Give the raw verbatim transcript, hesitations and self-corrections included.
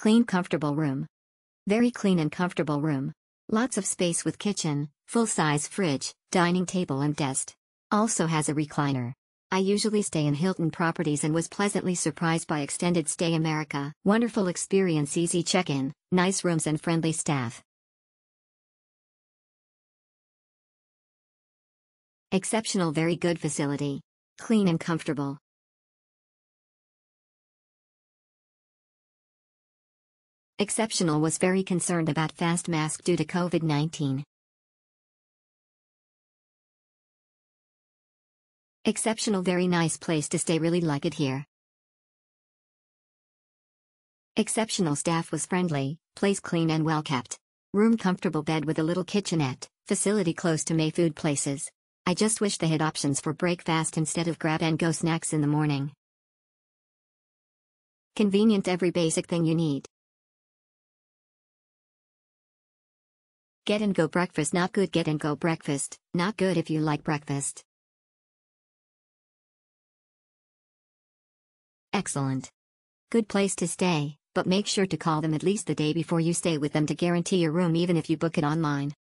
Clean, comfortable room. Very clean and comfortable room. Lots of space with kitchen, full-size fridge, dining table and desk. Also has a recliner. I usually stay in Hilton Properties and was pleasantly surprised by Extended Stay America. Wonderful experience, easy check-in, nice rooms and friendly staff. Exceptional, very good facility. Clean and comfortable. Exceptional was very concerned about fast mask due to COVID nineteen. Exceptional, very nice place to stay, really like it here. Exceptional staff was friendly, place clean and well kept. Room comfortable, bed with a little kitchenette, facility close to many food places. I just wish they had options for breakfast instead of grab-and-go snacks in the morning. Convenient, every basic thing you need. Get-and-go breakfast, not good. Get-and-go breakfast, not good if you like breakfast. Excellent. Good place to stay, but make sure to call them at least the day before you stay with them to guarantee your room, even if you book it online.